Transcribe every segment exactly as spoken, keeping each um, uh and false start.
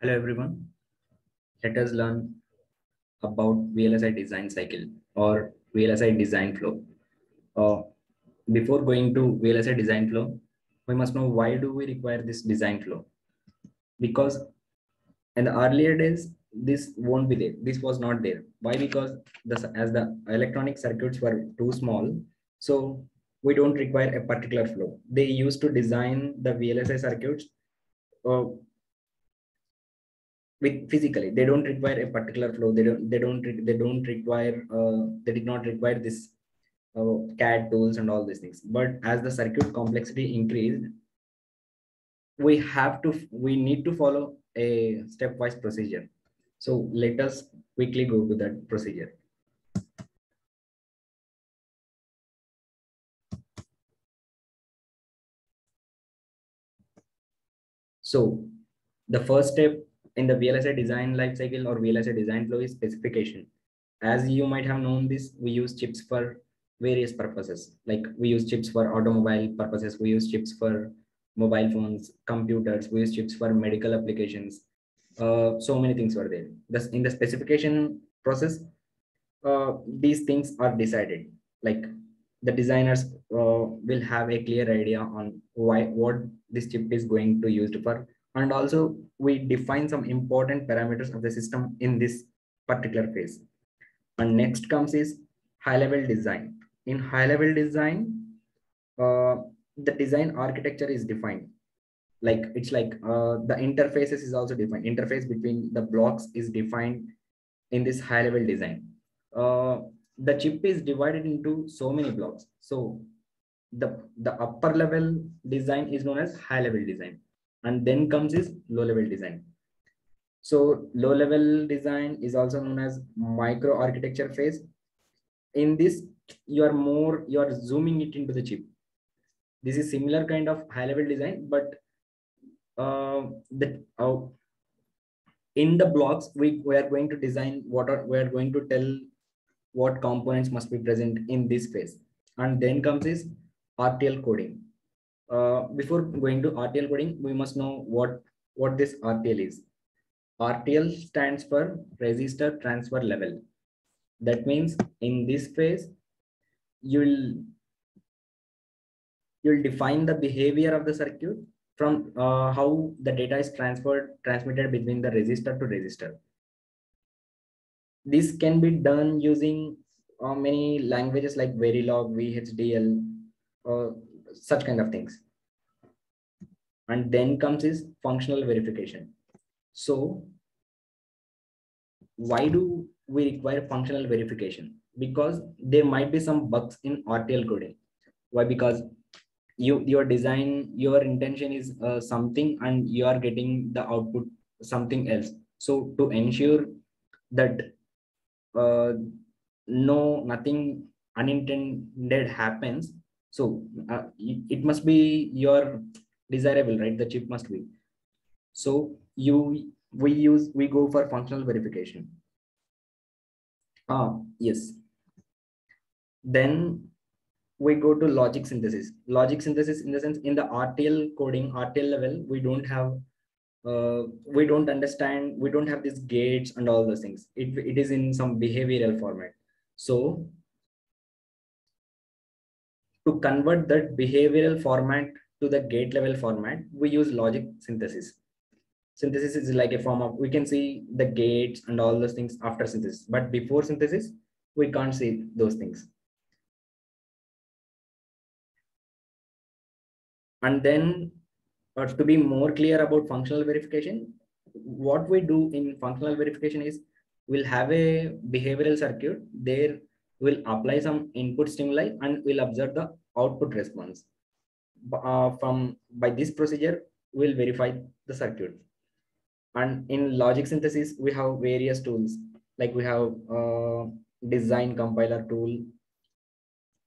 Hello everyone, let us learn about V L S I design cycle or V L S I design flow. Uh, before going to V L S I design flow, we must know why do we require this design flow? Because in the earlier days, this won't be there. This was not there. Why? Because the, as the electronic circuits were too small, so we don't require a particular flow. They used to design the V L S I circuits uh, With physically, they don't require a particular flow. They don't. They don't. They don't require. Uh, they did not require this uh, C A D tools and all these things. But as the circuit complexity increased, we have to. We need to follow a stepwise procedure. So let us quickly go to that procedure. So the first step in the V L S I design lifecycle or V L S I design flow is specification. As you might have known this, we use chips for various purposes. Like we use chips for automobile purposes, we use chips for mobile phones, computers, we use chips for medical applications. Uh, so many things were there. Thus, in the specification process, uh, these things are decided. Like the designers uh, will have a clear idea on why what this chip is going to use for. And also we define some important parameters of the system in this particular phase. And next comes is high-level design. In high-level design, uh, the design architecture is defined. Like it's like uh, the interfaces is also defined. Interface between the blocks is defined in this high-level design. Uh, the chip is divided into so many blocks. So the, the upper level design is known as high-level design. And then comes is low level design. So low level design is also known as micro architecture phase. In this, you are more, you are zooming it into the chip. This is similar kind of high level design, but uh, the, uh, in the blocks, we, we are going to design what are, we are going to tell what components must be present in this phase. And then comes is R T L coding. Uh, before going to R T L coding, we must know what, what this R T L is. R T L stands for resistor transfer level. That means in this phase, you'll, you'll define the behavior of the circuit from uh, how the data is transferred, transmitted between the resistor to resistor. This can be done using uh, many languages like Verilog, V H D L, uh, such kind of things. And then comes is functional verification. So why do we require functional verification? Because there might be some bugs in R T L coding. Why? Because you, your design, your intention is uh, something and you are getting the output something else. So to ensure that uh, no, nothing unintended happens, so uh, it must be your desirable, right? The chip must be. So you, we use, we go for functional verification. Ah, yes. Then we go to logic synthesis. Logic synthesis in the sense, in the R T L coding, R T L level, we don't have, uh, we don't understand, we don't have these gates and all those things. It, it is in some behavioral format. So to convert that behavioral format to the gate level format, we use logic synthesis. Synthesis is like a form of, we can see the gates and all those things after synthesis, but before synthesis, we can't see those things. And then uh, to be more clear about functional verification, what we do in functional verification is we'll have a behavioral circuit there. We'll apply some input stimuli and we'll observe the output response. Uh, from by this procedure, we'll verify the circuit. And in logic synthesis, we have various tools. Like we have a design compiler tool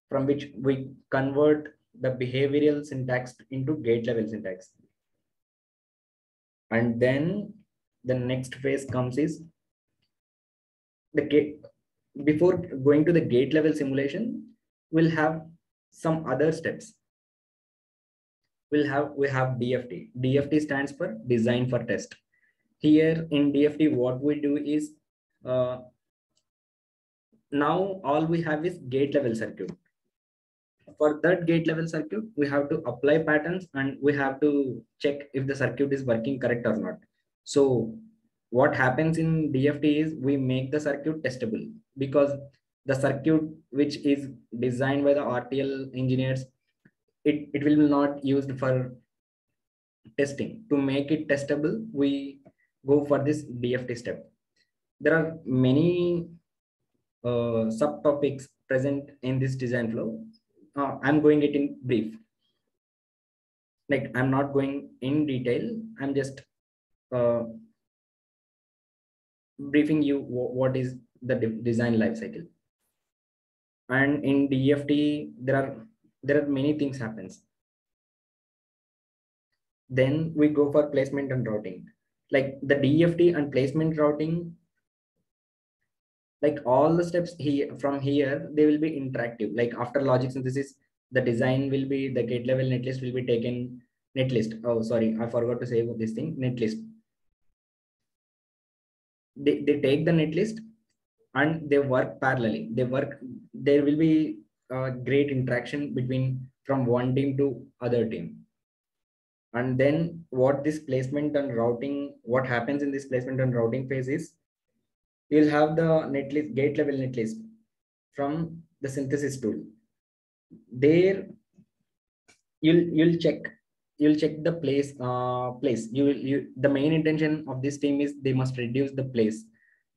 from which we convert the behavioral syntax into gate level syntax. And then the next phase comes is the gate. Before going to the gate level simulation, we'll have some other steps. We'll have, we have D F T. D F T stands for design for test. here in D F T, what we do is uh, now all we have is gate level circuit. For that gate level circuit, we have to apply patterns and we have to check if the circuit is working correct or not. So what happens in D F T is we make the circuit testable, because the circuit which is designed by the R T L engineers, it, it will not used for testing. To make it testable, we go for this D F T step. There are many uh, subtopics present in this design flow. Uh, I'm going it in brief. Like I'm not going in detail. I'm just uh, briefing you what is the de design lifecycle. And in D F T, there are there are many things happens. Then we go for placement and routing. Like the D F T and placement routing, like all the steps here from here, they will be interactive. Like after logic synthesis, the design will be, the gate level netlist will be taken, netlist. Oh, sorry, I forgot to say this thing, netlist. They, they take the netlist and they work parallelly. They work, there will be a great interaction between from one team to other team. And then what this placement and routing, what happens in this placement and routing phase is, you'll have the netlist, gate level netlist from the synthesis tool. There, you'll you'll check, you'll check the place. Uh, place. You will. You, the main intention of this team is they must reduce the place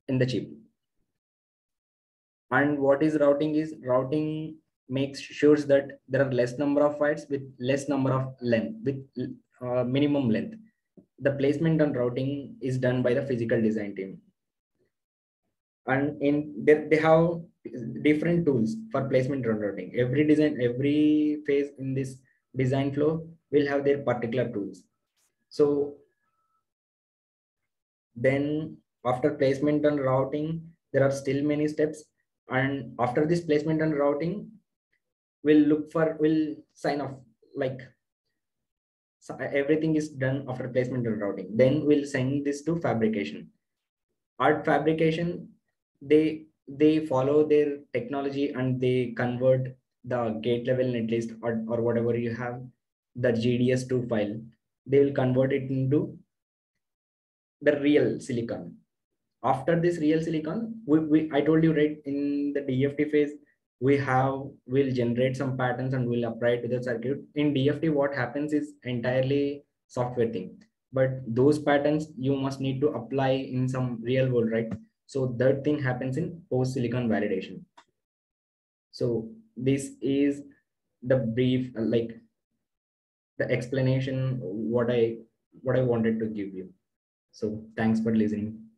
in the chip. And what is routing is routing makes sure that there are less number of fights with less number of length with uh, minimum length. The placement and routing is done by the physical design team. And in they, they have different tools for placement and routing. Every design, every phase in this design flow will have their particular tools. So then after placement and routing, there are still many steps. And after this placement and routing, we'll look for, we'll sign off, like so everything is done after placement and routing. Then we'll send this to fabrication. At fabrication, they, they follow their technology and they convert the gate level netlist or, or whatever you have, the G D S two file, they will convert it into the real silicon. After this real silicon, we, we, I told you right in the D F T phase, we have, we'll generate some patterns and we'll apply it to the circuit. In D F T, what happens is entirely software thing, but those patterns you must need to apply in some real world, right? So that thing happens in post-silicon validation. So this is the brief, like the explanation, what I, what I wanted to give you. So thanks for listening.